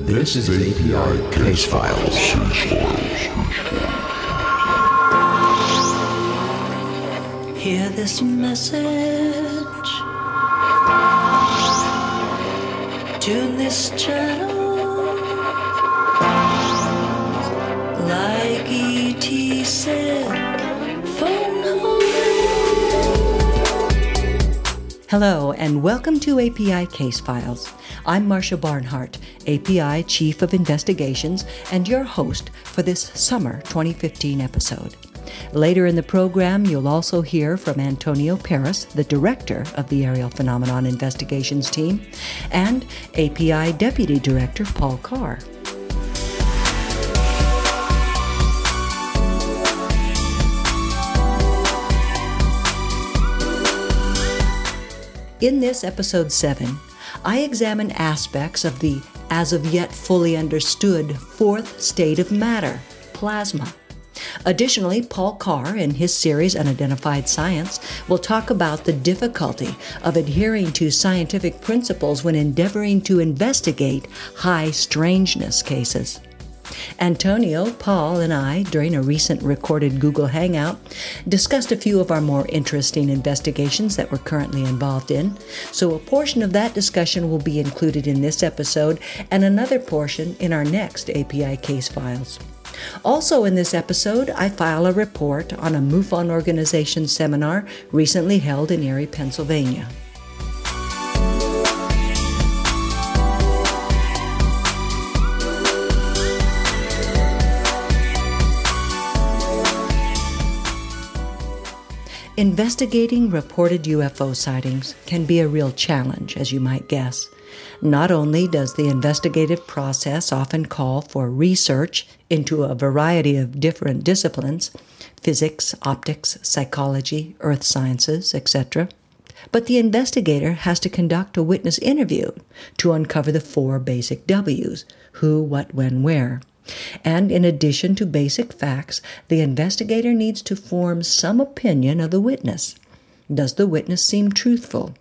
This is API Case Files. Hear this message. Tune this channel. Like E.T. said, phone home. Hello and welcome to API Case Files. I'm Marsha Barnhart, API Chief of Investigations, and your host for this summer 2015 episode. Later in the program, you'll also hear from Antonio Paris, the director of the Aerial Phenomenon Investigations Team, and API Deputy Director Paul Carr. In this episode 7, I examine aspects of the as-of-yet-fully-understood fourth state of matter, plasma. Additionally, Paul Carr, in his series Unidentified Science, will talk about the difficulty of adhering to scientific principles when endeavoring to investigate high strangeness cases. Antonio, Paul, and I, during a recent recorded Google Hangout, discussed a few of our more interesting investigations that we're currently involved in, so a portion of that discussion will be included in this episode and another portion in our next API Case Files. Also in this episode, I file a report on a MUFON organization seminar recently held in Erie, Pennsylvania. Investigating reported UFO sightings can be a real challenge, as you might guess. Not only does the investigative process often call for research into a variety of different disciplines, physics, optics, psychology, earth sciences, etc., but the investigator has to conduct a witness interview to uncover the four basic W's: who, what, when, where. And in addition to basic facts, the investigator needs to form some opinion of the witness. Does the witness seem truthful?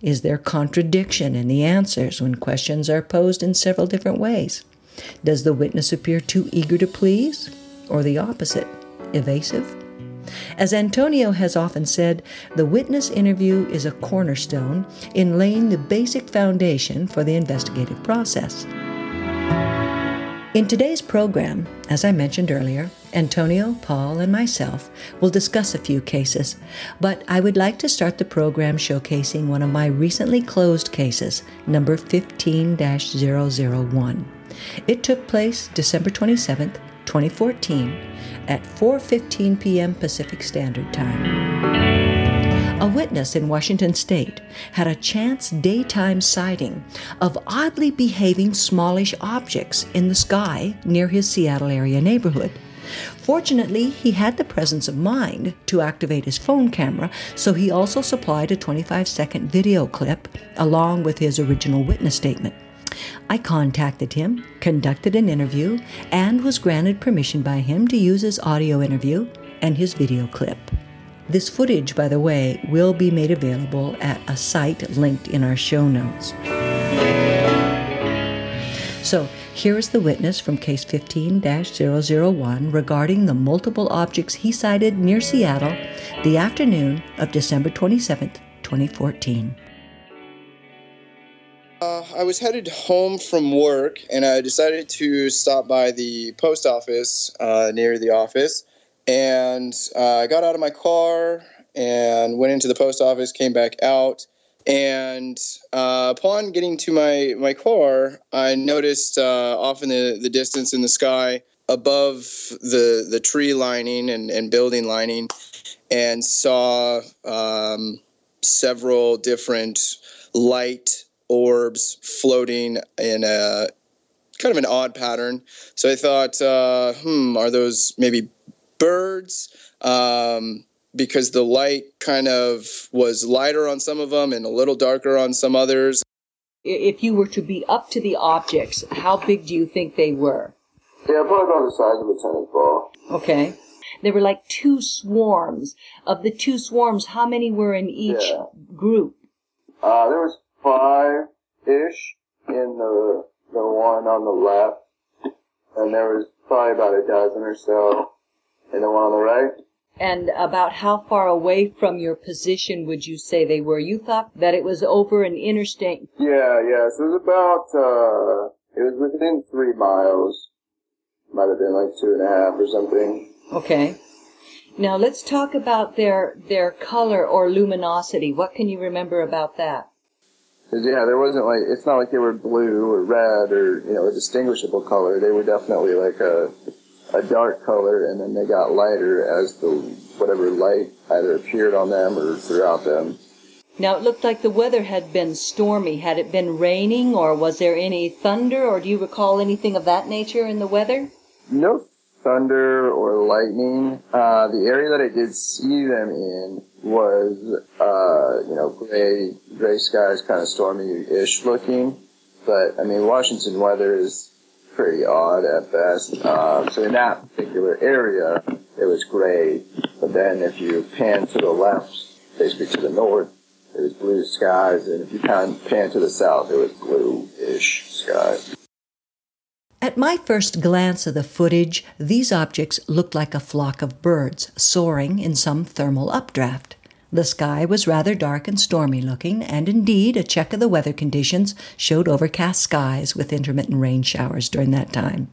Is there contradiction in the answers when questions are posed in several different ways? Does the witness appear too eager to please, or the opposite, evasive? As Antonio has often said, the witness interview is a cornerstone in laying the basic foundation for the investigative process. In today's program, as I mentioned earlier, Antonio, Paul, and myself will discuss a few cases, but I would like to start the program showcasing one of my recently closed cases, number 15-001. It took place December 27th, 2014, at 4:15 p.m. Pacific Standard Time. A witness in Washington state had a chance daytime sighting of oddly behaving smallish objects in the sky near his Seattle area neighborhood. Fortunately, he had the presence of mind to activate his phone camera, so he also supplied a 25-second video clip along with his original witness statement. I contacted him, conducted an interview, and was granted permission by him to use his audio interview and his video clip. This footage, by the way, will be made available at a site linked in our show notes. So, here is the witness from Case 15-001 regarding the multiple objects he sighted near Seattle the afternoon of December 27, 2014. I was headed home from work, and I decided to stop by the post office near the office. And I got out of my car and went into the post office, came back out. And upon getting to my car, I noticed off in the distance in the sky above the tree lining and building lining, and saw several different light orbs floating in a kind of an odd pattern. So I thought, are those maybe birds, because the light kind of was lighter on some of them and a little darker on some others. If you were to be up to the objects, how big do you think they were? They were probably about the size of a tennis ball. Okay. There were like two swarms. Of the two swarms, how many were in each group? There was five-ish in the one. one on the left, and there was probably about a dozen or so in the one on the right. And about how far away from your position would you say they were? You thought that it was over an interstate. Yeah. So it was about, it was within 3 miles. Might have been like 2.5 or something. Okay. Now let's talk about their color or luminosity. What can you remember about that? Yeah, there wasn't like, it's not like they were blue or red or, you know, a distinguishable color. They were definitely like a dark color, and then they got lighter as the whatever light either appeared on them or throughout them. Now it looked like the weather had been stormy. Had it been raining, or was there any thunder, or do you recall anything of that nature in the weather? No thunder or lightning. The area that I did see them in was, you know, gray skies, kind of stormy-ish looking. But, I mean, Washington weather is pretty odd at best. So in that particular area, it was gray. But then if you pan to the left, basically to the north, it was blue skies. And if you pan to the south, it was blue-ish skies. At my first glance of the footage, these objects looked like a flock of birds soaring in some thermal updraft. The sky was rather dark and stormy looking, and indeed a check of the weather conditions showed overcast skies with intermittent rain showers during that time.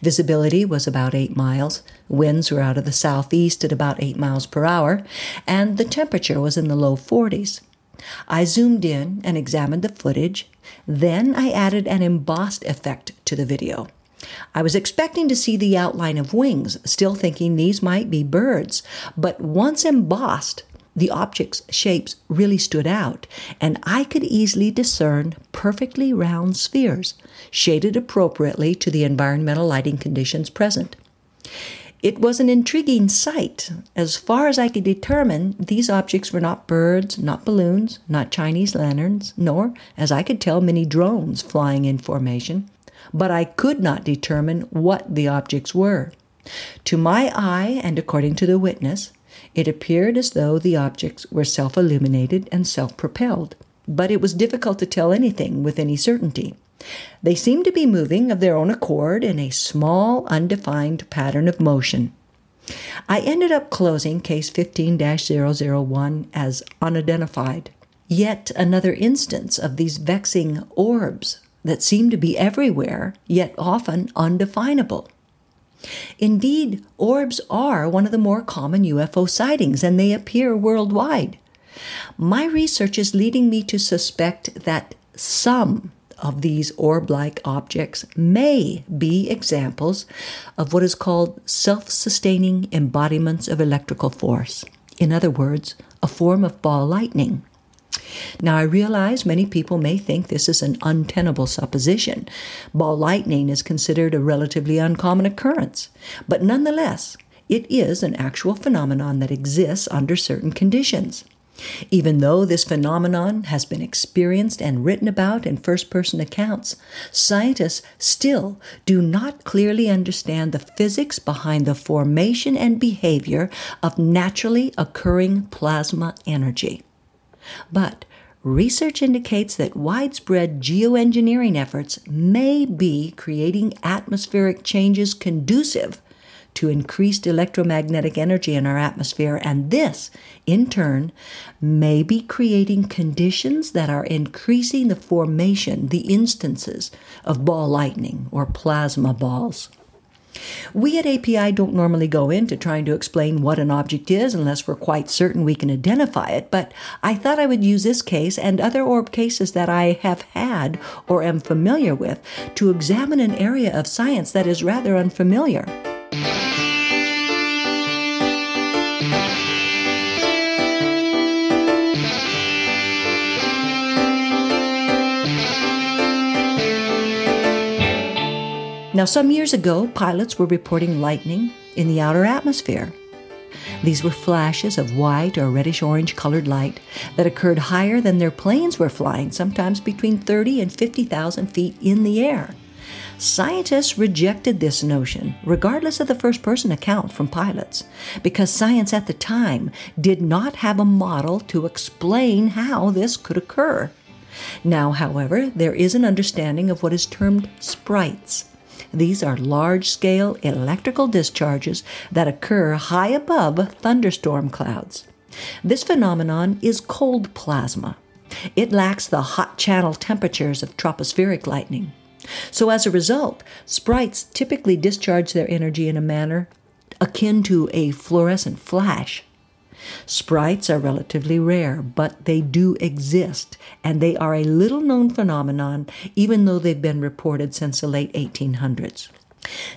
Visibility was about 8 miles, winds were out of the southeast at about 8 miles per hour, and the temperature was in the low 40s. I zoomed in and examined the footage. Then I added an embossed effect to the video. I was expecting to see the outline of wings, still thinking these might be birds, but once embossed, the object's shapes really stood out, and I could easily discern perfectly round spheres, shaded appropriately to the environmental lighting conditions present. It was an intriguing sight. As far as I could determine, these objects were not birds, not balloons, not Chinese lanterns, nor, as I could tell, many drones flying in formation. But I could not determine what the objects were. To my eye, and according to the witness, it appeared as though the objects were self-illuminated and self-propelled. But it was difficult to tell anything with any certainty. They seemed to be moving of their own accord in a small, undefined pattern of motion. I ended up closing Case 15-001 as unidentified. Yet another instance of these vexing orbs that seem to be everywhere, yet often undefinable. Indeed, orbs are one of the more common UFO sightings, and they appear worldwide. My research is leading me to suspect that some of these orb-like objects may be examples of what is called self-sustaining embodiments of electrical force. In other words, a form of ball lightning. Now, I realize many people may think this is an untenable supposition. Ball lightning is considered a relatively uncommon occurrence, but nonetheless, it is an actual phenomenon that exists under certain conditions. Even though this phenomenon has been experienced and written about in first-person accounts, scientists still do not clearly understand the physics behind the formation and behavior of naturally occurring plasma energy. But research indicates that widespread geoengineering efforts may be creating atmospheric changes conducive to increased electromagnetic energy in our atmosphere, and this, in turn, may be creating conditions that are increasing the formation, the instances of ball lightning or plasma balls. We at API don't normally go into trying to explain what an object is unless we're quite certain we can identify it, but I thought I would use this case and other orb cases that I have had or am familiar with to examine an area of science that is rather unfamiliar. Now, some years ago, pilots were reporting lightning in the outer atmosphere. These were flashes of white or reddish-orange colored light that occurred higher than their planes were flying, sometimes between 30 and 50,000 feet in the air. Scientists rejected this notion, regardless of the first-person account from pilots, because science at the time did not have a model to explain how this could occur. Now, however, there is an understanding of what is termed sprites. These are large-scale electrical discharges that occur high above thunderstorm clouds. This phenomenon is cold plasma. It lacks the hot channel temperatures of tropospheric lightning. So as a result, sprites typically discharge their energy in a manner akin to a fluorescent flash. Sprites are relatively rare, but they do exist, and they are a little-known phenomenon, even though they've been reported since the late 1800s.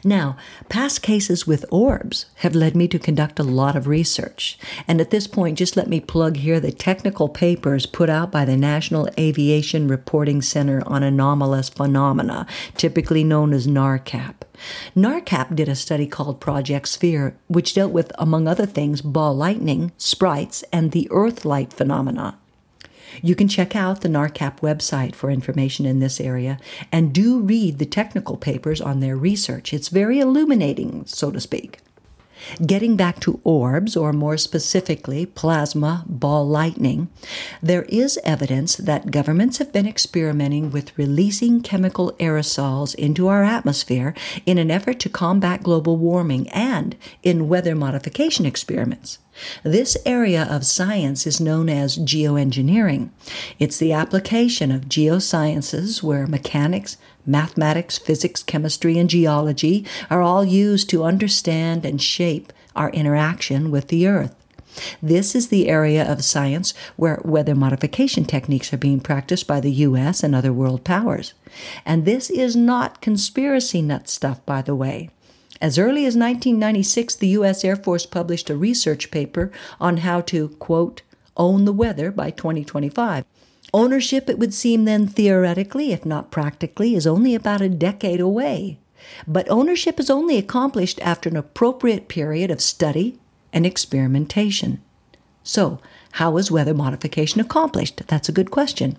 Now, past cases with orbs have led me to conduct a lot of research, and at this point just let me plug here the technical papers put out by the National Aviation Reporting Center on Anomalous Phenomena, typically known as NARCAP. NARCAP did a study called Project Sphere, which dealt with, among other things, ball lightning, sprites, and the Earthlight phenomena. You can check out the NARCAP website for information in this area, and do read the technical papers on their research. It's very illuminating, so to speak. Getting back to orbs, or more specifically, plasma ball lightning, there is evidence that governments have been experimenting with releasing chemical aerosols into our atmosphere in an effort to combat global warming and in weather modification experiments. This area of science is known as geoengineering. It's the application of geosciences where mechanics, mathematics, physics, chemistry, and geology are all used to understand and shape our interaction with the Earth. This is the area of science where weather modification techniques are being practiced by the U.S. and other world powers. And this is not conspiracy nut stuff, by the way. As early as 1996, the U.S. Air Force published a research paper on how to, quote, own the weather by 2025. Ownership, it would seem then theoretically, if not practically, is only about a decade away. But ownership is only accomplished after an appropriate period of study and experimentation. So, how is weather modification accomplished? That's a good question.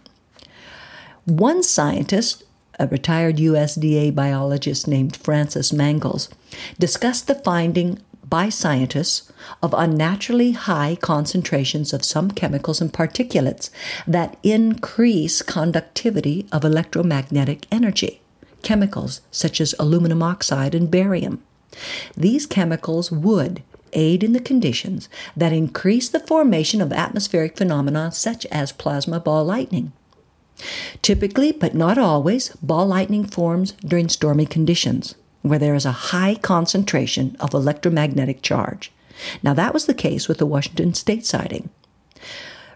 One scientist, a retired USDA biologist named Francis Mangels, discussed the finding by scientists of unnaturally high concentrations of some chemicals and particulates that increase conductivity of electromagnetic energy, chemicals such as aluminum oxide and barium. These chemicals would aid in the conditions that increase the formation of atmospheric phenomena such as plasma ball lightning. Typically, but not always, ball lightning forms during stormy conditions, where there is a high concentration of electromagnetic charge. Now, that was the case with the Washington State sighting.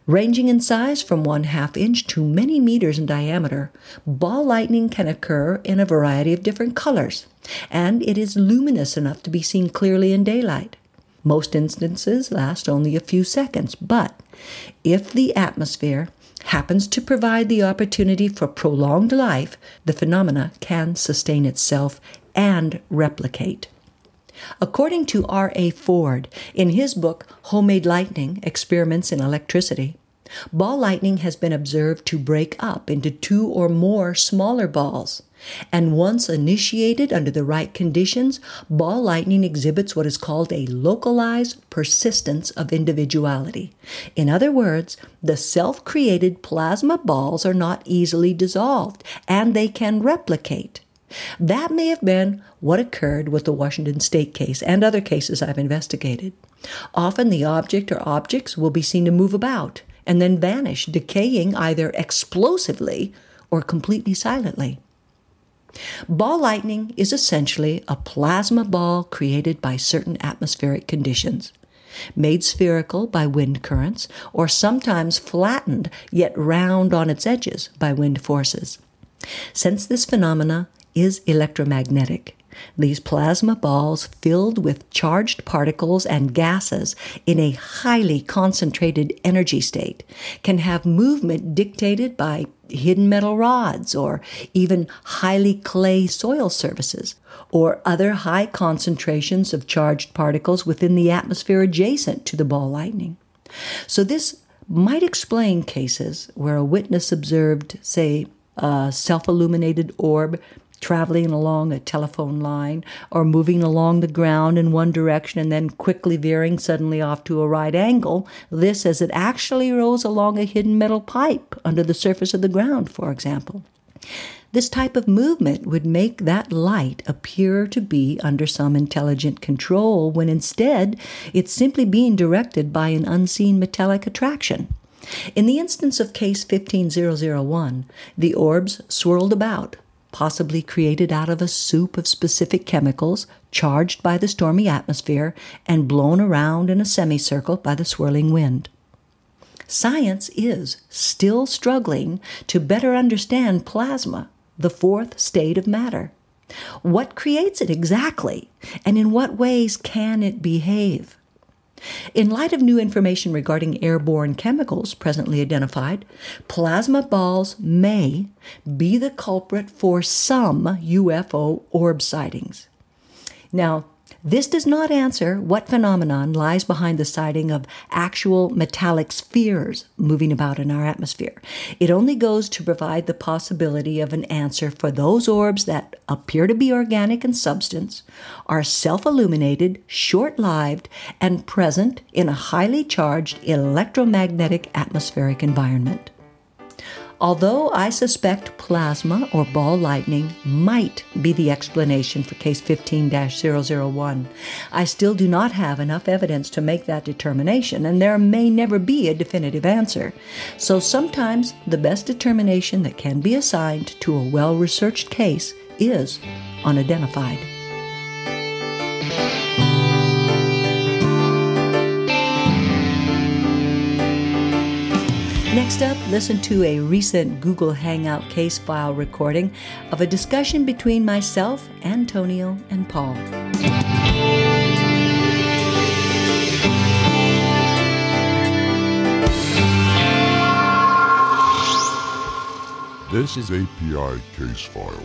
Ranging in size from 1/2 inch to many meters in diameter, ball lightning can occur in a variety of different colors, and it is luminous enough to be seen clearly in daylight. Most instances last only a few seconds, but if the atmosphere happens to provide the opportunity for prolonged life, the phenomena can sustain itself and replicate. According to R.A. Ford, in his book, Homemade Lightning, Experiments in Electricity, ball lightning has been observed to break up into two or more smaller balls, and once initiated under the right conditions, ball lightning exhibits what is called a localized persistence of individuality. In other words, the self-created plasma balls are not easily dissolved, and they can replicate. That may have been what occurred with the Washington State case and other cases I've investigated. Often the object or objects will be seen to move about and then vanish, decaying either explosively or completely silently. Ball lightning is essentially a plasma ball created by certain atmospheric conditions, made spherical by wind currents, or sometimes flattened yet round on its edges by wind forces. Since this phenomena is electromagnetic, these plasma balls filled with charged particles and gases in a highly concentrated energy state can have movement dictated by hidden metal rods or even highly clay soil surfaces or other high concentrations of charged particles within the atmosphere adjacent to the ball lightning. So this might explain cases where a witness observed, say, a self-illuminated orb traveling along a telephone line or moving along the ground in one direction and then quickly veering suddenly off to a right angle. This as it actually rose along a hidden metal pipe under the surface of the ground, for example. This type of movement would make that light appear to be under some intelligent control when instead it's simply being directed by an unseen metallic attraction. In the instance of Case 15-001, the orbs swirled about, possibly created out of a soup of specific chemicals charged by the stormy atmosphere and blown around in a semicircle by the swirling wind. Science is still struggling to better understand plasma, the fourth state of matter. What creates it exactly, and in what ways can it behave? In light of new information regarding airborne chemicals presently identified, plasma balls may be the culprit for some UFO orb sightings. Now, this does not answer what phenomenon lies behind the sighting of actual metallic spheres moving about in our atmosphere. It only goes to provide the possibility of an answer for those orbs that appear to be organic in substance, are self-illuminated, short-lived, and present in a highly charged electromagnetic atmospheric environment. Although I suspect plasma or ball lightning might be the explanation for Case 15-001, I still do not have enough evidence to make that determination, and there may never be a definitive answer. So sometimes the best determination that can be assigned to a well-researched case is unidentified. Next up, listen to a recent Google Hangout case file recording of a discussion between myself, Antonio, and Paul. This is API Case Files.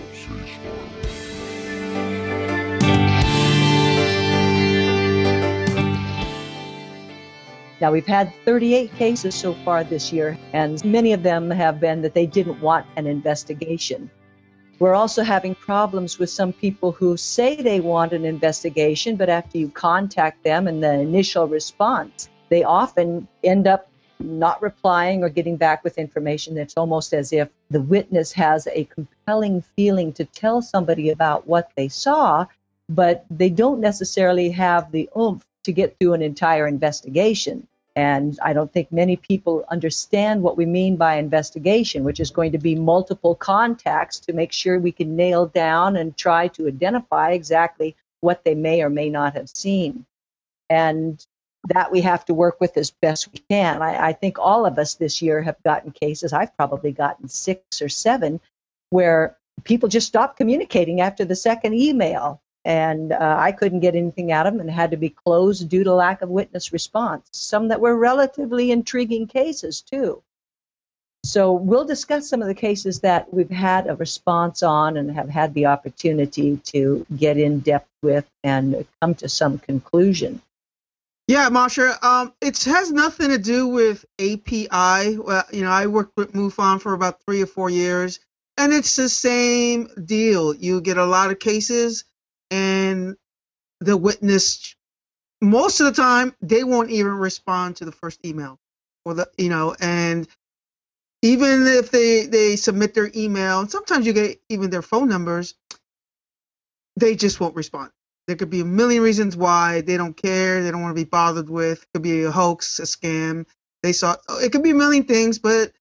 Now, we've had 38 cases so far this year, and many of them have been that they didn't want an investigation. We're also having problems with some people who say they want an investigation, but after you contact them in the initial response, they often end up not replying or getting back with information that's almost as if the witness has a compelling feeling to tell somebody about what they saw, but they don't necessarily have the oomph to get through an entire investigation. And I don't think many people understand what we mean by investigation, which is going to be multiple contacts to make sure we can nail down and try to identify exactly what they may or may not have seen. And that we have to work with as best we can. I think all of us this year have gotten cases, I've probably gotten 6 or 7, where people just stopped communicating after the second email. And I couldn't get anything out of them and had to be closed due to lack of witness response. Some that were relatively intriguing cases, too. So we'll discuss some of the cases that we've had a response on and have had the opportunity to get in depth with and come to some conclusion. Yeah, Marsha, it has nothing to do with API. Well, you know, I worked with MUFON for about 3 or 4 years, and it's the same deal. You get a lot of cases. And the witness, most of the time, they won't even respond to the first email, or the and even if they submit their email, and sometimes you get even their phone numbers, they just won't respond. There could be a million reasons why they don't care, they don't want to be bothered with. It could be a hoax, a scam. They saw it could be a million things, but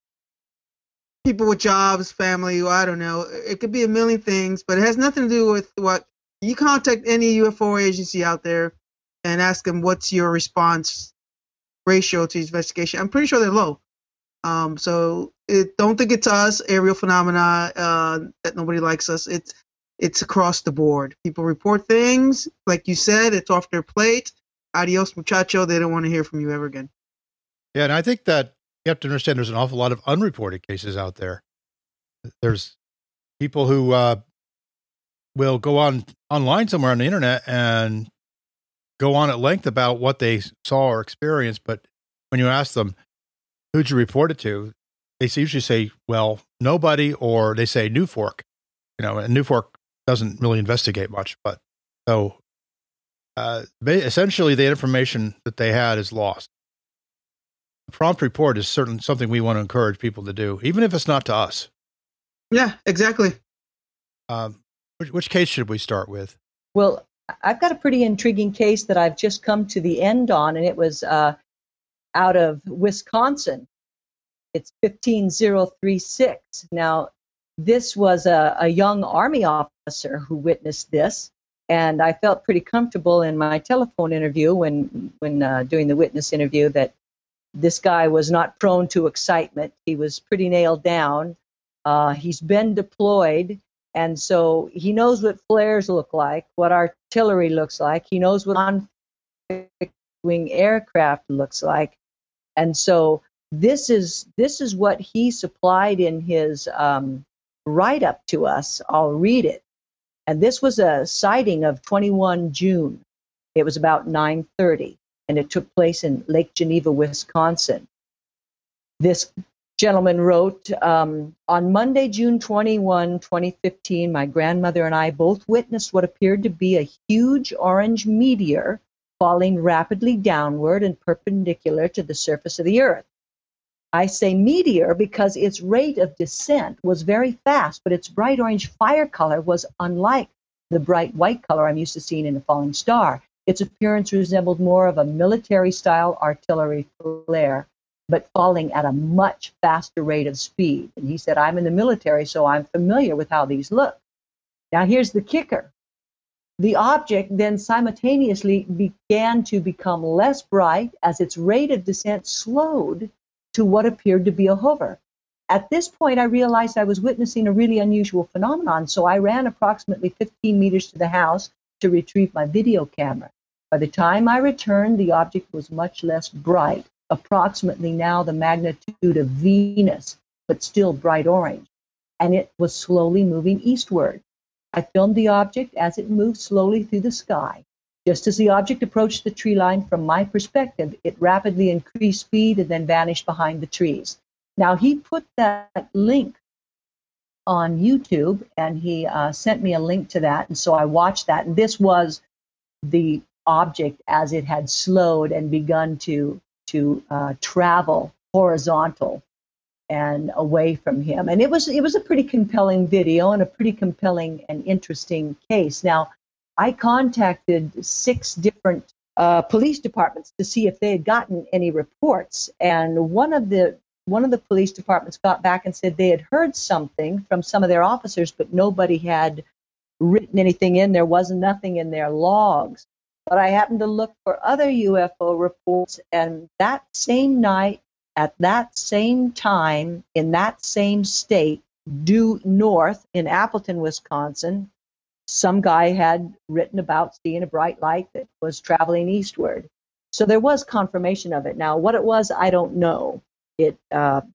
people with jobs, family, I don't know. It could be a million things, but it has nothing to do with what. You contact any UFO agency out there and ask them what's your response ratio to the investigation. I'm pretty sure they're low. So don't think it's us, aerial phenomena, that nobody likes us. It's across the board. People report things. Like you said, it's off their plate. Adios, muchacho. They don't want to hear from you ever again. Yeah, and I think that you have to understand there's an awful lot of unreported cases out there. There's people who will go on online somewhere on the internet and go on at length about what they saw or experienced. But when you ask them, who'd you report it to? They usually say, well, nobody, or they say New Fork, and New Fork doesn't really investigate much. But so essentially the information that they had is lost. A prompt report is certainly something we want to encourage people to do, even if it's not to us. Yeah, exactly. Which case should we start with? Well, I've got a pretty intriguing case that I've just come to the end on, and it was out of Wisconsin. It's 15-036. Now, this was a young Army officer who witnessed this, and I felt pretty comfortable in my telephone interview when doing the witness interview that this guy was not prone to excitement. He was pretty nailed down. He's been deployed, and so he knows what flares look like, what artillery looks like. He knows what on-wing aircraft looks like, and so this is what he supplied in his write-up to us. I'll read it. And this was a sighting of 21 June. It was about 9:30, and it took place in Lake Geneva, Wisconsin. This gentleman wrote, on Monday, June 21, 2015, my grandmother and I both witnessed what appeared to be a huge orange meteor falling rapidly downward and perpendicular to the surface of the Earth. I say meteor because its rate of descent was very fast, but its bright orange fire color was unlike the bright white color I'm used to seeing in a falling star. Its appearance resembled more of a military-style artillery flare, but falling at a much faster rate of speed. And he said, I'm in the military, so I'm familiar with how these look. Now, here's the kicker. The object then simultaneously began to become less bright as its rate of descent slowed to what appeared to be a hover. At this point, I realized I was witnessing a really unusual phenomenon, so I ran approximately 15 meters to the house to retrieve my video camera. By the time I returned, the object was much less bright, approximately now the magnitude of Venus, but still bright orange, and it was slowly moving eastward. I filmed the object as it moved slowly through the sky. Just as the object approached the tree line from my perspective, it rapidly increased speed and then vanished behind the trees. Now, he put that link on YouTube, and he sent me a link to that, and so I watched that. And this was the object as it had slowed and begun to travel horizontal and away from him. And it was a pretty compelling video and a pretty compelling and interesting case. Now, I contacted 6 different police departments to see if they had gotten any reports, and one of the police departments got back and said they had heard something from some of their officers, but nobody had written anything in. There was nothing in their logs. But I happened to look for other UFO reports, and that same night, at that same time, in that same state, due north in Appleton, Wisconsin, some guy had written about seeing a bright light that was traveling eastward. So there was confirmation of it. Now, what it was, I don't know. It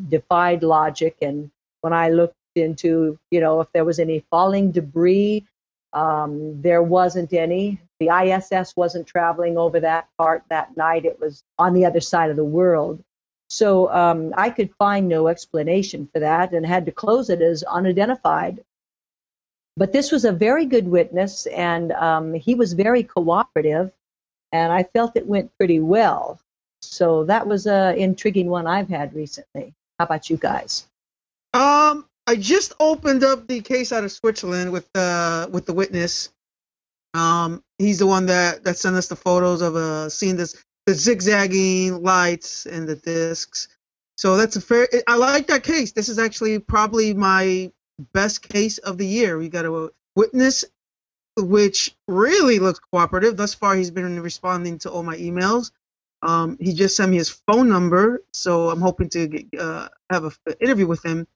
defied logic, and when I looked into, if there was any falling debris, there wasn't any. The ISS wasn't traveling over that part that night. It was on the other side of the world. So I could find no explanation for that and had to close it as unidentified. But this was a very good witness, and he was very cooperative, and I felt it went pretty well. So that was an intriguing one I've had recently. How about you guys? I just opened up the case out of Switzerland with the witness. He's the one that sent us the photos of seeing the zigzagging lights and the discs. So that's I like that case. This is actually probably my best case of the year. We got a witness which really looks cooperative. Thus far, he's been responding to all my emails. He just sent me his phone number, so I'm hoping to have an interview with him.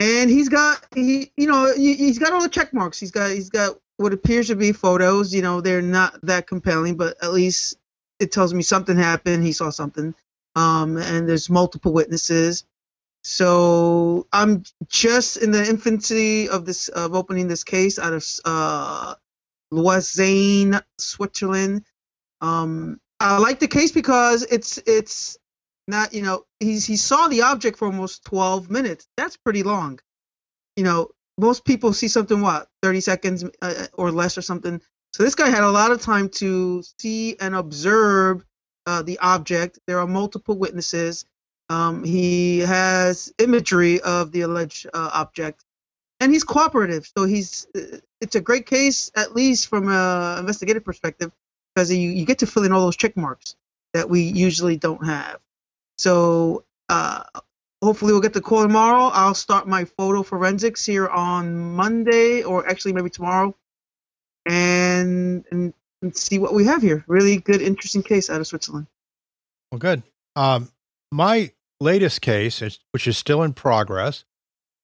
And he's got all the check marks. He's got what appears to be photos. They're not that compelling, but at least it tells me something happened. He saw something. And there's multiple witnesses. So I'm just in the infancy of opening this case out of Lausanne, Switzerland. I like the case because it's not, he saw the object for almost 12 minutes. That's pretty long. most people see something, what, 30 seconds or less or something. So this guy had a lot of time to see and observe the object. There are multiple witnesses. He has imagery of the alleged object, and he's cooperative. So it's a great case, at least from an investigative perspective, because you get to fill in all those check marks that we usually don't have. So hopefully we'll get the call tomorrow. I'll start my photo forensics here on Monday, or actually maybe tomorrow, and see what we have here. Really good, interesting case out of Switzerland. Well, good. My latest case, which is still in progress,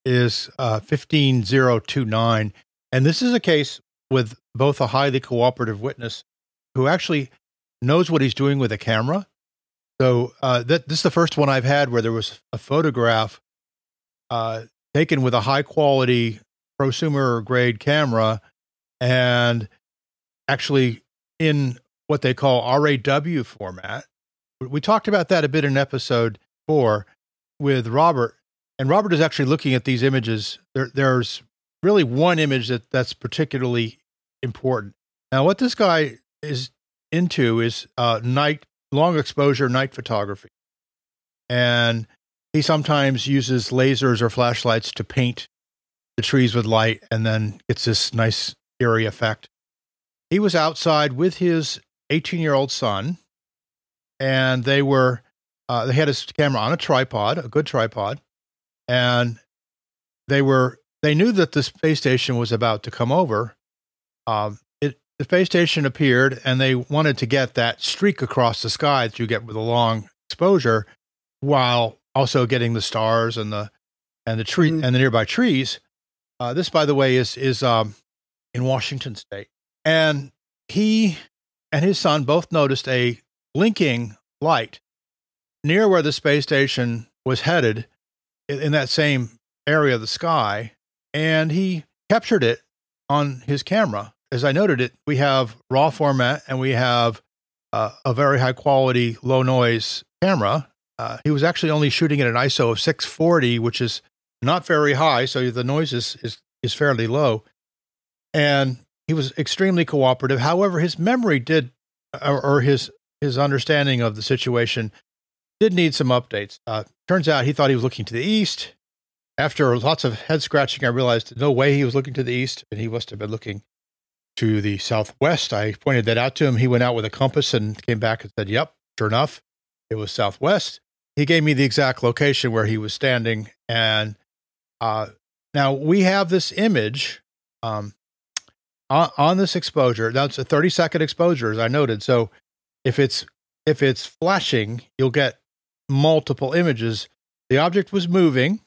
is 15-029. And this is a case with both a highly cooperative witness who actually knows what he's doing with a camera. So this is the first one I've had where there was a photograph taken with a high-quality prosumer-grade camera and actually in what they call RAW format. We talked about that a bit in episode 4 with Robert, and Robert is actually looking at these images. There's really one image that's particularly important. Now, what this guy is into is long exposure night photography, and he sometimes uses lasers or flashlights to paint the trees with light, and then gets this nice eerie effect. He was outside with his 18-year-old son. And they were, they had his camera on a tripod, a good tripod, and they knew that the space station was about to come over. The space station appeared, and they wanted to get that streak across the sky that you get with a long exposure, while also getting the stars and the tree and the nearby trees. This, by the way, is in Washington State, and he and his son both noticed a blinking light near where the space station was headed in that same area of the sky, and he captured it on his camera. As I noted it, we have RAW format, and we have a very high-quality, low-noise camera. He was actually only shooting at an ISO of 640, which is not very high, so the noise is fairly low. And he was extremely cooperative. However, his memory did, or his understanding of the situation did need some updates. Turns out he thought he was looking to the east. After lots of head scratching, I realized no way he was looking to the east, and he must have been looking to the southwest. I pointed that out to him. He went out with a compass and came back and said, yep, sure enough, it was southwest. He gave me the exact location where he was standing. And now we have this image on this exposure. That's a 30-second exposure, as I noted. So if it's flashing, you'll get multiple images. The object was moving.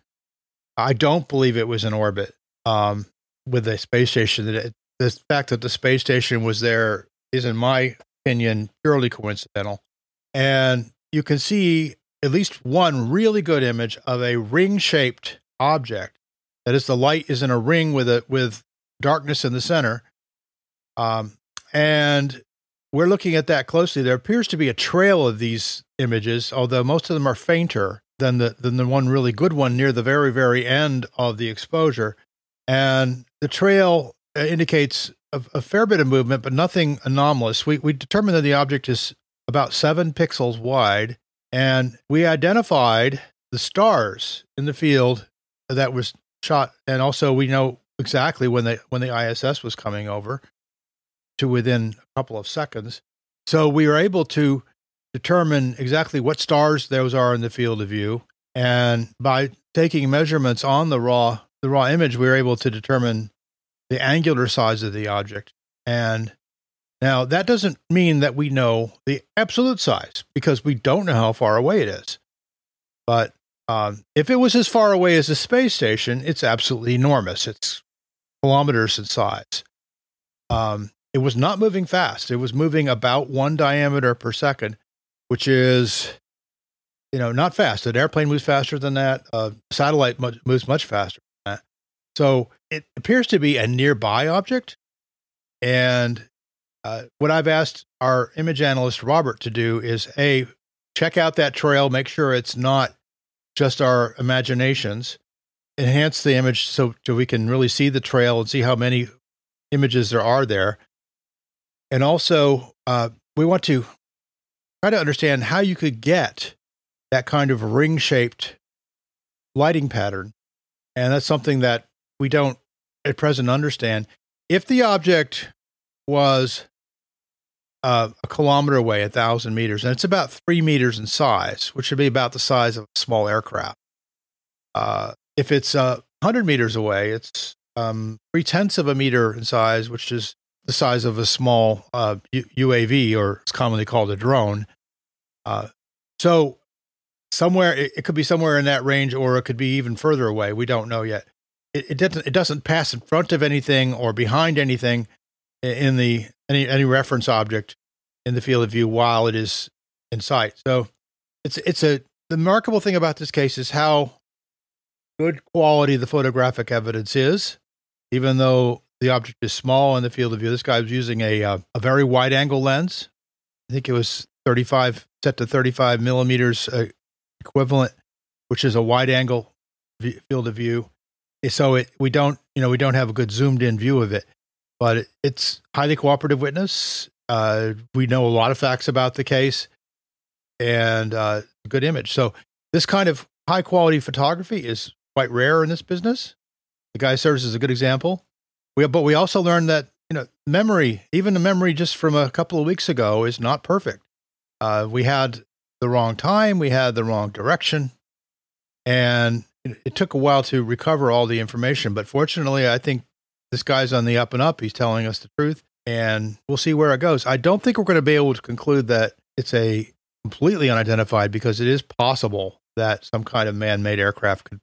I don't believe it was in orbit with the space station. The fact that the space station was there is, in my opinion, purely coincidental. And you can see at least one really good image of a ring-shaped object. That is, the light is in a ring with darkness in the center. And we're looking at that closely. There appears to be a trail of these images, although most of them are fainter than the one really good one near the very, very end of the exposure. And the trail indicates a fair bit of movement, but nothing anomalous. We determined that the object is about 7 pixels wide, and we identified the stars in the field that was shot. And also we know exactly when the ISS was coming over, to within a couple of seconds. So we were able to determine exactly what stars those are in the field of view. And by taking measurements on the raw image, we were able to determine the angular size of the object. And now that doesn't mean that we know the absolute size, because we don't know how far away it is. But if it was as far away as the space station, it's absolutely enormous. It's kilometers in size. It was not moving fast. It was moving about 1 diameter per second, which is, not fast. An airplane moves faster than that. A satellite moves much faster than that. So it appears to be a nearby object. And what I've asked our image analyst, Robert, to do is, A, check out that trail, make sure it's not just our imaginations, enhance the image so we can really see the trail and see how many images there are there. And also, we want to try to understand how you could get that kind of ring-shaped lighting pattern. And that's something that we don't at present understand. If the object was a kilometer away, 1,000 meters, and it's about 3 meters in size, which should be about the size of a small aircraft. If it's 100 meters away, it's 0.3 meters in size, which is the size of a small UAV, or it's commonly called a drone. So somewhere, it could be somewhere in that range, or it could be even further away. We don't know yet. It doesn't pass in front of anything or behind anything in the any reference object in the field of view while it is in sight. So the remarkable thing about this case is how good quality the photographic evidence is, even though the object is small in the field of view. This guy was using a very wide angle lens. I think it was 35 set to 35 millimeters equivalent, which is a wide angle field of view. So we don't have a good zoomed in view of it. But it's highly cooperative witness. We know a lot of facts about the case, and a good image. So this kind of high-quality photography is quite rare in this business. The guy serves as a good example. But we also learned that memory, even the memory just from a couple of weeks ago, is not perfect. We had the wrong time. We had the wrong direction. And it took a while to recover all the information. But fortunately, I think this guy's on the up and up. He's telling us the truth, and we'll see where it goes. I don't think we're going to be able to conclude that it's a completely unidentified, because it is possible that some kind of man-made aircraft could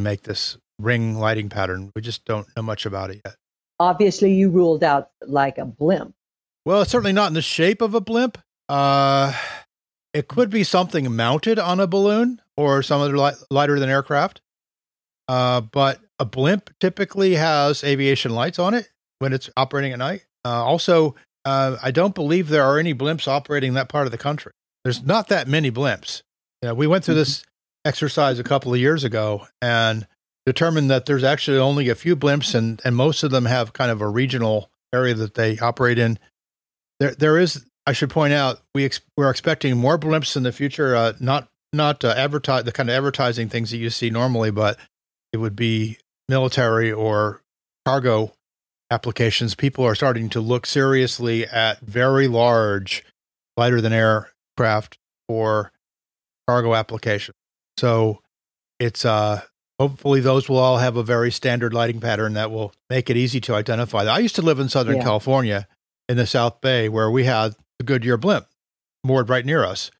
make this ring lighting pattern. We just don't know much about it yet. Obviously, you ruled out like a blimp. Well, it's certainly not in the shape of a blimp. It could be something mounted on a balloon or some other lighter than aircraft. But a blimp typically has aviation lights on it when it's operating at night. Also, I don't believe there are any blimps operating in that part of the country. There's not that many blimps. We went through this exercise a couple of years ago and determined that there's actually only a few blimps, and most of them have kind of a regional area that they operate in. There is, I should point out, we're expecting more blimps in the future, not advertise the kind of advertising things that you see normally, but it would be military or cargo applications. People are starting to look seriously at very large lighter-than-air craft for cargo application. So it's hopefully those will all have a very standard lighting pattern that will make it easy to identify. I used to live in Southern California in the South Bay, where we had the Goodyear blimp moored right near us,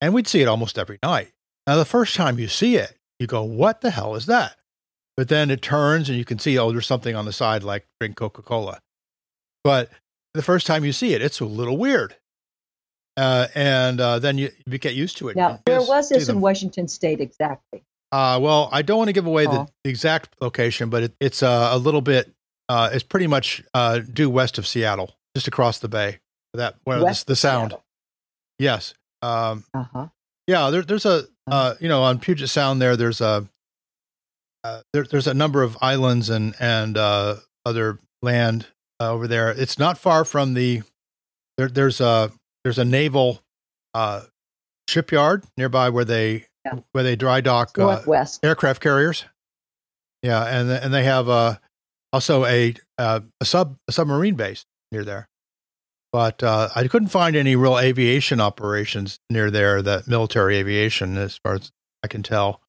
and we'd see it almost every night. Now, the first time you see it, you go, what the hell is that? But then it turns and you can see, oh, there's something on the side, like drink Coca-Cola. But the first time you see it, it's a little weird. And then you get used to it. Yeah, where was this in Washington State exactly? Well, I don't want to give away the exact location, but it's a little bit, it's pretty much due west of Seattle, just across the bay. The sound. Seattle. Yes. Yeah, there's on Puget Sound there's a number of islands and other land over there. It's not far from there's a naval shipyard nearby where they dry dock aircraft carriers. Yeah, and they have also a submarine base near there. But I couldn't find any real aviation operations near there, that military aviation, as far as I can tell.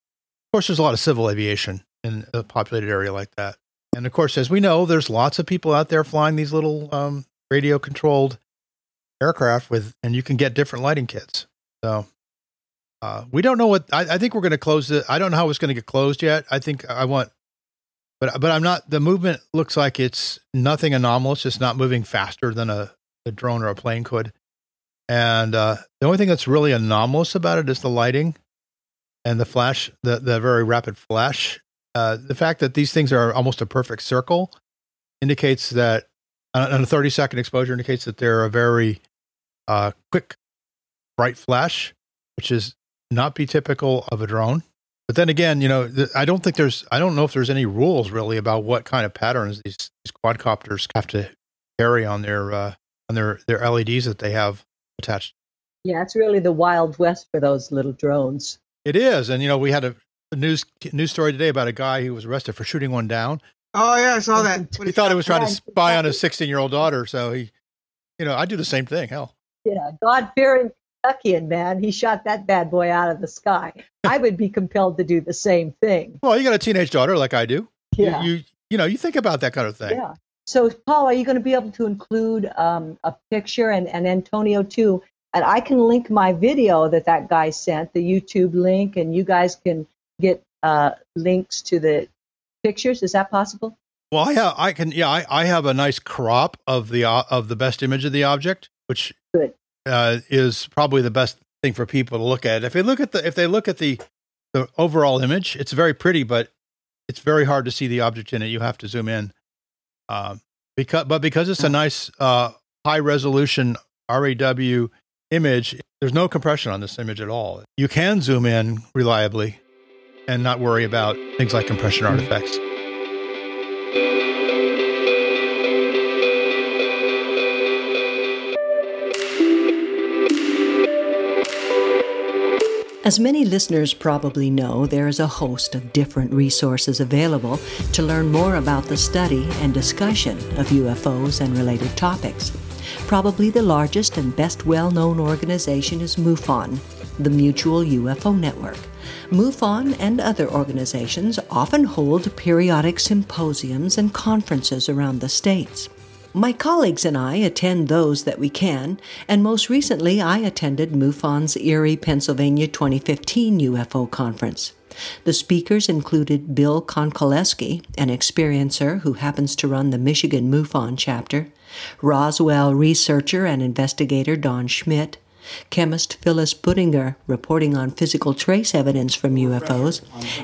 Of course, there's a lot of civil aviation in a populated area like that. And of course, as we know, there's lots of people out there flying these little radio-controlled aircraft and you can get different lighting kits. So we don't know I think we're going to close it. I don't know how it's going to get closed yet. The movement looks like it's nothing anomalous. It's not moving faster than a drone or a plane could. And the only thing that's really anomalous about it is the lighting and the flash, the very rapid flash. The fact that these things are almost a perfect circle indicates that, on a 30-second exposure, indicates that they're a very quick, bright flash, which is not be typical of a drone. But then again, you know, I don't think there's, I don't know if there's any rules really about what kind of patterns these quadcopters have to carry on their LEDs that they have attached. Yeah, it's really the Wild West for those little drones. It is. And, you know, we had a news story today about a guy who was arrested for shooting one down. Oh, yeah, I saw that. He thought he was trying to spy on his 16-year-old daughter. So he, you know, I do the same thing, hell. Yeah, God-fearing Kentuckian, man. He shot that bad boy out of the sky. I would be compelled to do the same thing. Well, you got a teenage daughter like I do. Yeah. You know, you think about that kind of thing. Yeah. So, Paul, are you going to be able to include a picture, and Antonio, too? And I can link my video that that guy sent, the YouTube link, and you guys can get links to the pictures. Is that possible? Well, I can. Yeah, I have a nice crop of the best image of the object, which is probably the best thing for people to look at. If they look at the overall image, it's very pretty, but it's very hard to see the object in it. You have to zoom in, because it's a nice high resolution RAW image. There's no compression on this image at all. You can zoom in reliably and not worry about things like compression artifacts. As many listeners probably know, there is a host of different resources available to learn more about the study and discussion of UFOs and related topics. Probably the largest and best well-known organization is MUFON, the Mutual UFO Network. MUFON and other organizations often hold periodic symposiums and conferences around the states. My colleagues and I attend those that we can, and most recently I attended MUFON's Erie, Pennsylvania 2015 UFO Conference. The speakers included Bill Konkoleski, an experiencer who happens to run the Michigan MUFON chapter, Roswell researcher and investigator Don Schmidt, chemist Phyllis Budinger, reporting on physical trace evidence from UFOs,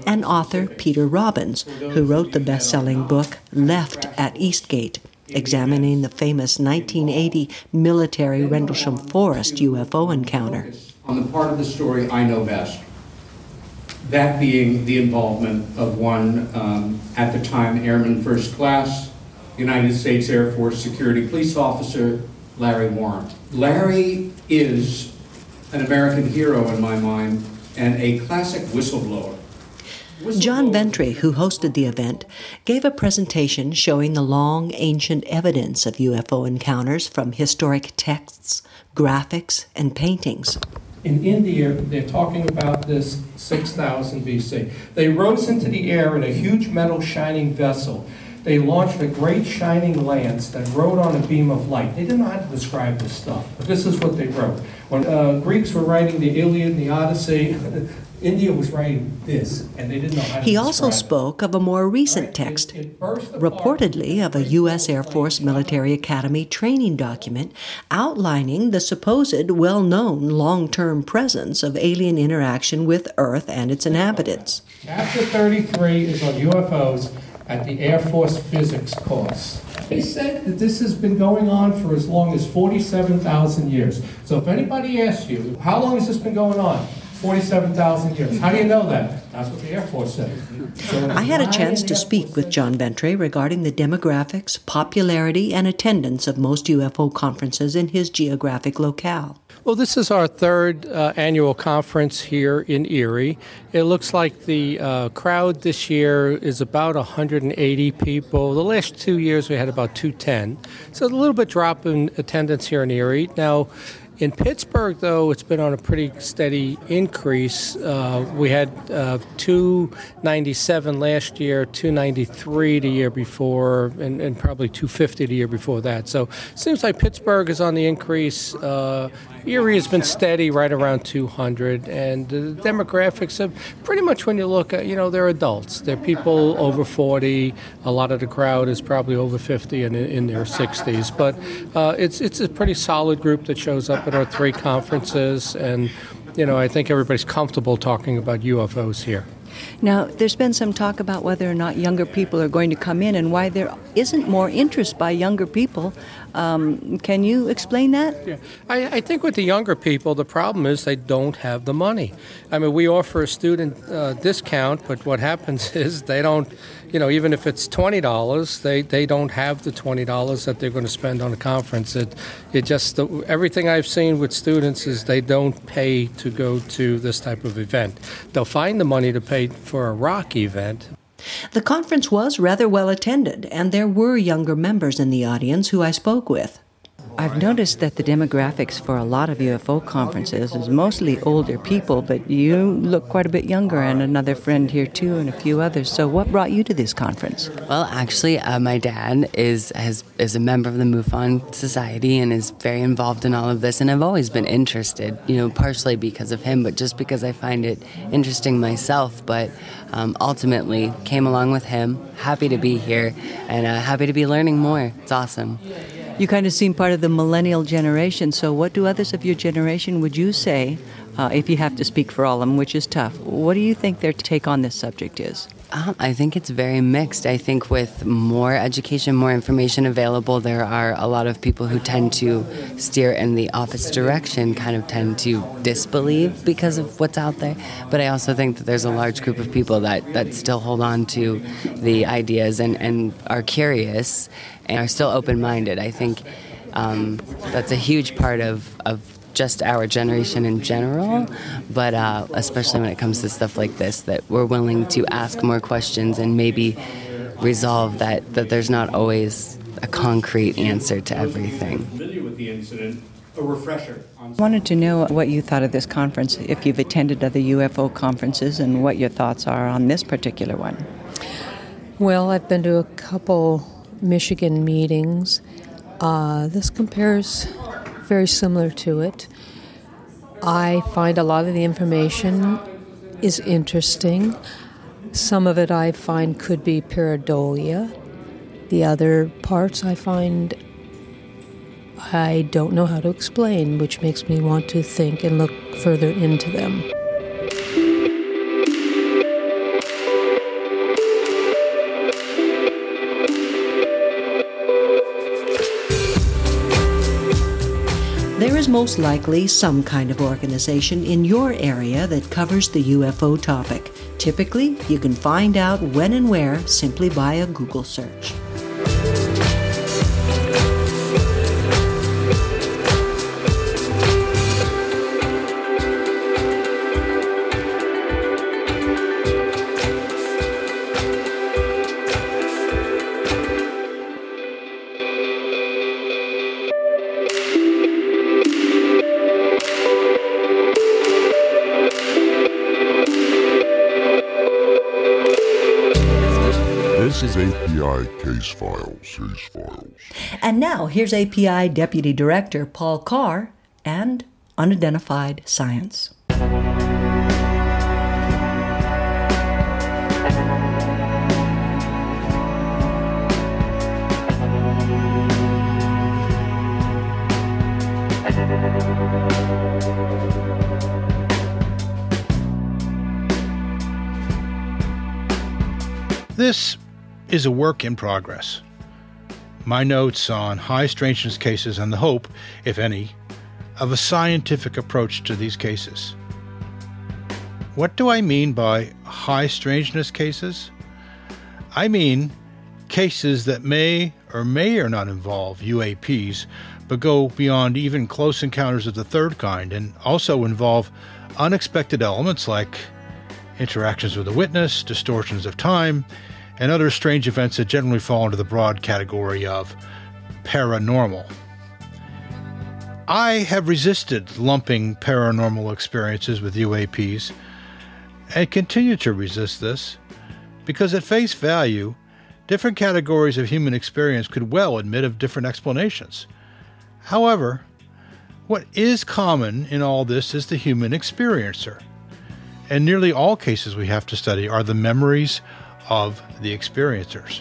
and author Peter Robbins, who wrote the best-selling book Left at Eastgate, examining the famous 1980 military Rendlesham Forest UFO encounter. On the part of the story I know best, that being the involvement of one, at the time, Airman First Class, United States Air Force Security Police Officer, Larry Warren. Larry is an American hero in my mind and a classic whistleblower. John Ventre, who hosted the event, gave a presentation showing the long ancient evidence of UFO encounters from historic texts, graphics, and paintings. In India, they're talking about this 6,000 BC. They rose into the air in a huge metal shining vessel. They launched a great shining lance that rode on a beam of light. They didn't know how to describe this stuff, but this is what they wrote. When Greeks were writing the Iliad and the Odyssey, India was writing this, and they didn't know how to describe it. He also spoke of a more recent text, reportedly of a U.S. Air Force Military Academy training document outlining the supposed well-known long-term presence of alien interaction with Earth and its inhabitants. Chapter 33 is on UFOs at the Air Force Physics course. They said that this has been going on for as long as 47,000 years. So if anybody asks you, how long has this been going on? 47,000 years. How do you know that? That's what the Air Force said. So I had a chance to speak with John Ventre regarding the demographics, popularity, and attendance of most UFO conferences in his geographic locale. Well, this is our third annual conference here in Erie. It looks like the crowd this year is about 180 people. The last 2 years we had about 210. So a little bit drop in attendance here in Erie. Now, in Pittsburgh, though, it's been on a pretty steady increase. We had 297 last year, 293 the year before, and probably 250 the year before that. So it seems like Pittsburgh is on the increase. Erie has been steady right around 200, and the demographics have pretty much, when you look at, you know, they're adults. They're people over 40. A lot of the crowd is probably over 50 and in their 60s. But it's a pretty solid group that shows up at our three conferences, and, you know, I think everybody's comfortable talking about UFOs here. Now, there's been some talk about whether or not younger people are going to come in and why there isn't more interest by younger people. Can you explain that? Yeah. I think with the younger people, the problem is they don't have the money. I mean, we offer a student discount, but what happens is they don't, you know, even if it's $20, they don't have the $20 that they're going to spend on a conference. It just, everything I've seen with students is they don't pay to go to this type of event. They'll find the money to pay for a rock event. The conference was rather well attended, and there were younger members in the audience who I spoke with. I've noticed that the demographics for a lot of UFO conferences is mostly older people, but you look quite a bit younger, and another friend here too, and a few others. So what brought you to this conference? Well, actually, my dad is a member of the MUFON Society and is very involved in all of this, and I've always been interested, you know, partially because of him, but just because I find it interesting myself, but ultimately came along with him, happy to be here, and happy to be learning more. It's awesome. You kind of seem part of the millennial generation, so what do others of your generation, would you say, if you have to speak for all of them, which is tough, what do you think their take on this subject is? I think it's very mixed. I think with more education, more information available, there are a lot of people who tend to steer in the opposite direction, kind of tend to disbelieve because of what's out there. But I also think that there's a large group of people that still hold on to the ideas and are curious and are still open-minded. I think that's a huge part of just our generation in general, but especially when it comes to stuff like this, that we're willing to ask more questions and maybe resolve that there's not always a concrete answer to everything. Familiar with the incident, a refresher. I wanted to know what you thought of this conference, if you've attended other UFO conferences, and what your thoughts are on this particular one. Well, I've been to a couple Michigan meetings. This compares very similar to it. I find a lot of the information is interesting. Some of it I find could be pareidolia. The other parts I find I don't know how to explain, which makes me want to think and look further into them. There is most likely some kind of organization in your area that covers the UFO topic. Typically, you can find out when and where simply by a Google search. API Case Files. And now, here's API Deputy Director Paul Carr and Unidentified Science. This is a work in progress. My notes on high strangeness cases and the hope, if any, of a scientific approach to these cases. What do I mean by high strangeness cases? I mean cases that may or not involve UAPs, but go beyond even close encounters of the third kind and also involve unexpected elements like interactions with a witness, distortions of time, and other strange events that generally fall into the broad category of paranormal. I have resisted lumping paranormal experiences with UAPs and continue to resist this because at face value, different categories of human experience could well admit of different explanations. However, what is common in all this is the human experiencer. And nearly all cases we have to study are the memories of the experiencers.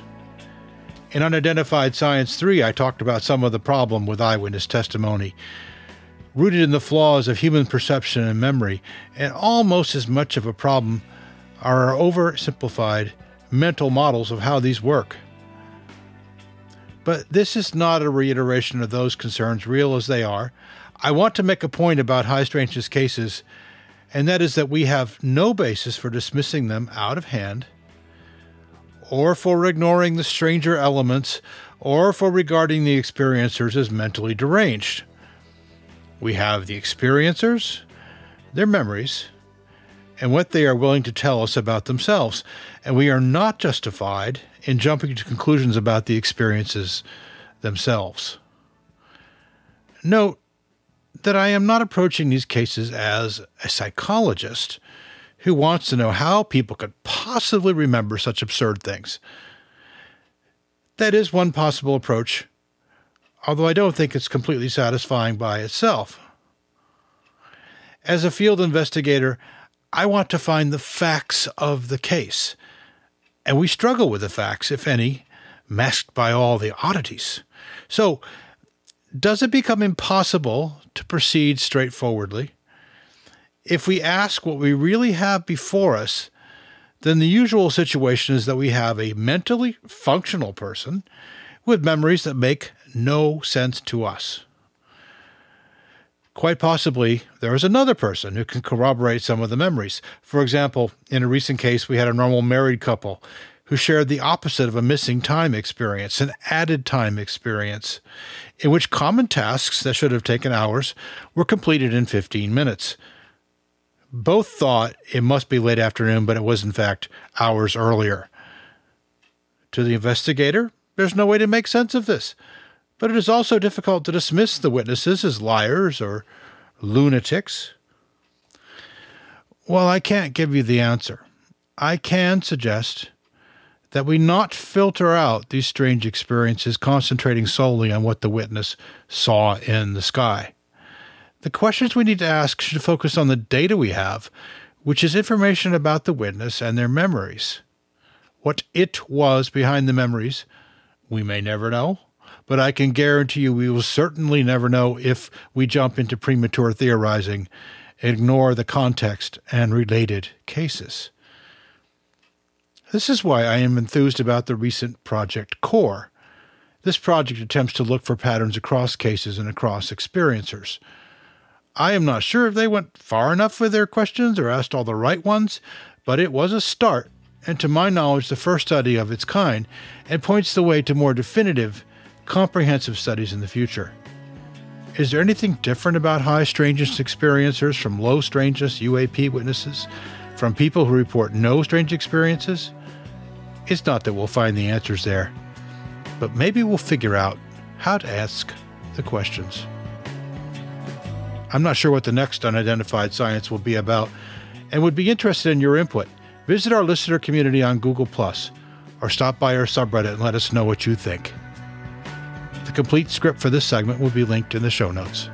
In Unidentified Science 3, I talked about some of the problem with eyewitness testimony, rooted in the flaws of human perception and memory, and almost as much of a problem are our oversimplified mental models of how these work. But this is not a reiteration of those concerns, real as they are. I want to make a point about high strangeness cases, and that is that we have no basis for dismissing them out of hand, or for ignoring the stranger elements, or for regarding the experiencers as mentally deranged. We have the experiencers, their memories, and what they are willing to tell us about themselves, and we are not justified in jumping to conclusions about the experiences themselves. Note that I am not approaching these cases as a psychologist who wants to know how people could possibly remember such absurd things. That is one possible approach, although I don't think it's completely satisfying by itself. As a field investigator, I want to find the facts of the case, and we struggle with the facts, if any, masked by all the oddities. So, does it become impossible to proceed straightforwardly? If we ask what we really have before us, then the usual situation is that we have a mentally functional person with memories that make no sense to us. Quite possibly, there is another person who can corroborate some of the memories. For example, in a recent case, we had a normal married couple who shared the opposite of a missing time experience, an added time experience, in which common tasks that should have taken hours were completed in 15 minutes. Both thought it must be late afternoon, but it was, in fact, hours earlier. To the investigator, there's no way to make sense of this, but it is also difficult to dismiss the witnesses as liars or lunatics. While I can't give you the answer, I can suggest that we not filter out these strange experiences concentrating solely on what the witness saw in the sky. The questions we need to ask should focus on the data we have, which is information about the witness and their memories. What it was behind the memories, we may never know, but I can guarantee you we will certainly never know if we jump into premature theorizing, ignore the context and related cases. This is why I am enthused about the recent Project Core. This project attempts to look for patterns across cases and across experiencers. I am not sure if they went far enough with their questions or asked all the right ones, but it was a start, and to my knowledge, the first study of its kind, and points the way to more definitive, comprehensive studies in the future. Is there anything different about high strangeness experiencers from low strangeness UAP witnesses, from people who report no strange experiences? It's not that we'll find the answers there, but maybe we'll figure out how to ask the questions. I'm not sure what the next Unidentified Science will be about, and would be interested in your input. Visit our listener community on Google+, or stop by our subreddit and let us know what you think. The complete script for this segment will be linked in the show notes.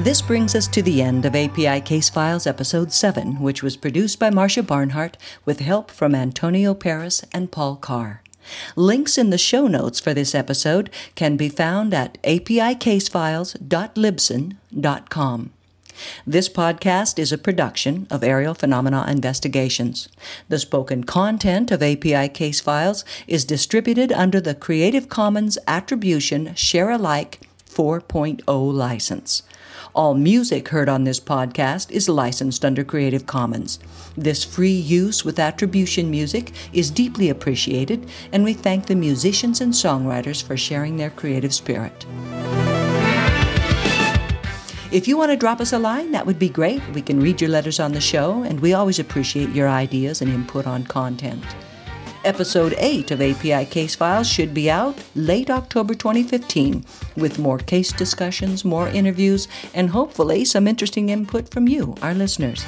This brings us to the end of API Case Files Episode 7, which was produced by Marsha Barnhart with help from Antonio Paris and Paul Carr. Links in the show notes for this episode can be found at apicasefiles.libsyn.com. This podcast is a production of Aerial Phenomena Investigations. The spoken content of API Case Files is distributed under the Creative Commons Attribution Share-alike 4.0 license. All music heard on this podcast is licensed under Creative Commons. This free use with attribution music is deeply appreciated, and we thank the musicians and songwriters for sharing their creative spirit. If you want to drop us a line, that would be great. We can read your letters on the show, and we always appreciate your ideas and input on content. Episode 8 of API Case Files should be out late October 2015 with more case discussions, more interviews, and hopefully some interesting input from you, our listeners.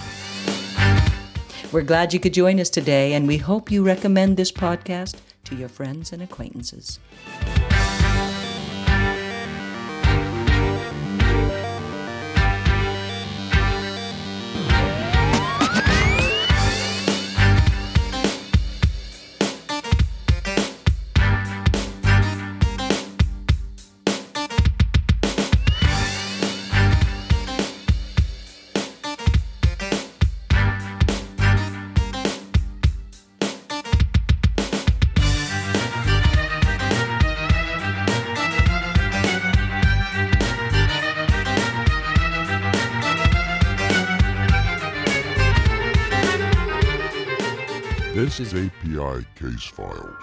We're glad you could join us today, and we hope you recommend this podcast to your friends and acquaintances. This is API Case Files.